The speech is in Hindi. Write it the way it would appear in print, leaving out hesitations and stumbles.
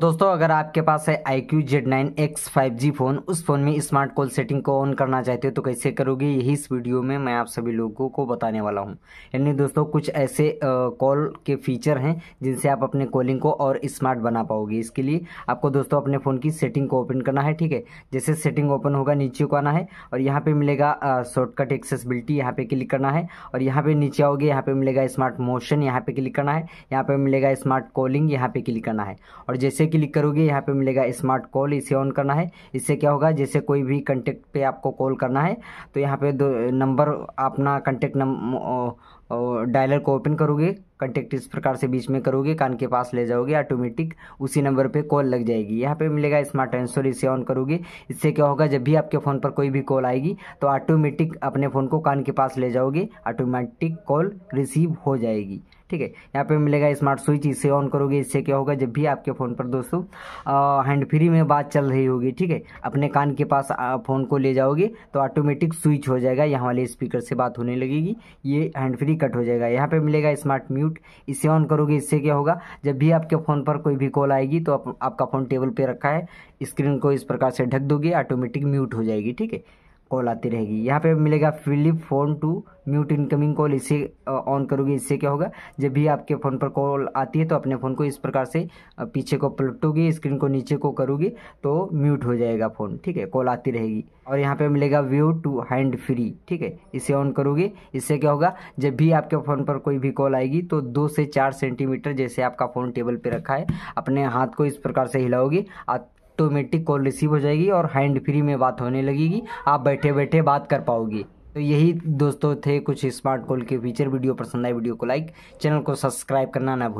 दोस्तों अगर आपके पास है IQ Z9X 5G फ़ोन, उस फ़ोन में स्मार्ट कॉल सेटिंग को ऑन करना चाहते हो तो कैसे करोगे, यही इस वीडियो में मैं आप सभी लोगों को बताने वाला हूं। यानी दोस्तों कुछ ऐसे कॉल के फीचर हैं जिनसे आप अपने कॉलिंग को और स्मार्ट बना पाओगे। इसके लिए आपको दोस्तों अपने फ़ोन की सेटिंग को ओपन करना है, ठीक है। जैसे सेटिंग ओपन होगा नीचे को आना है और यहाँ पर मिलेगा शॉर्टकट एक्सेसिबिलिटी, यहाँ पर क्लिक करना है। और यहाँ पर नीचे आओगे, यहाँ पर मिलेगा स्मार्ट मोशन, यहाँ पर क्लिक करना है। यहाँ पर मिलेगा स्मार्ट कॉलिंग, यहाँ पर क्लिक करना है। और जैसे क्लिक करोगे यहाँ पे मिलेगा स्मार्ट कॉल, इसे ऑन करना है। इससे क्या होगा, जैसे कोई भी कांटेक्ट पे आपको कॉल करना है तो यहाँ पे दो नंबर अपना कांटेक्ट डायलर को ओपन करोगे, कांटेक्ट इस प्रकार से बीच में करोगे, कान के पास ले जाओगे, ऑटोमेटिक उसी नंबर पे कॉल लग जाएगी। यहाँ पे मिलेगा स्मार्ट आंसर, इसे ऑन करोगे। इससे क्या होगा, जब भी आपके फ़ोन पर कोई भी कॉल आएगी तो ऑटोमेटिक अपने फ़ोन को कान के पास ले जाओगे, ऑटोमेटिक कॉल रिसीव हो जाएगी, ठीक है। यहाँ पे मिलेगा स्मार्ट स्विच, इसे ऑन करोगे। इससे क्या होगा, जब भी आपके फ़ोन पर दोस्तों हैंड फ्री में बात चल रही होगी, ठीक है, अपने कान के पास फ़ोन को ले जाओगे तो ऑटोमेटिक स्विच हो जाएगा, यहाँ वाले स्पीकर से बात होने लगेगी, ये हैंड फ्री कट हो जाएगा। यहाँ पे मिलेगा स्मार्ट म्यूट, इसे ऑन करोगे। इससे क्या होगा, जब भी आपके फ़ोन पर कोई भी कॉल आएगी तो आपका फ़ोन टेबल पे रखा है, स्क्रीन को इस प्रकार से ढक दोगे, ऑटोमेटिक म्यूट हो जाएगी, ठीक है, कॉल आती रहेगी। यहाँ पे मिलेगा flip phone to mute incoming call, इसे ऑन करोगे। इससे क्या होगा, जब भी आपके फ़ोन पर कॉल आती है तो अपने फ़ोन को इस प्रकार से पीछे को पलटोगे, स्क्रीन को नीचे को करोगे तो म्यूट हो जाएगा फ़ोन, ठीक है, कॉल आती रहेगी। और यहाँ पे मिलेगा व्यू टू हैंड फ्री, ठीक है, इसे ऑन करोगे। इससे क्या होगा, जब भी आपके फ़ोन पर कोई भी कॉल आएगी तो 2 से 4 सेंटीमीटर जैसे आपका फ़ोन टेबल पर रखा है, अपने हाथ को इस प्रकार से हिलाओगे, ऑटोमेटिक कॉल रिसीव हो जाएगी और हैंड फ्री में बात होने लगेगी, आप बैठे बैठे बात कर पाओगे। तो यही दोस्तों थे कुछ स्मार्ट कॉल के फीचर। वीडियो पसंद आए वीडियो को लाइक, चैनल को सब्सक्राइब करना ना भूलें।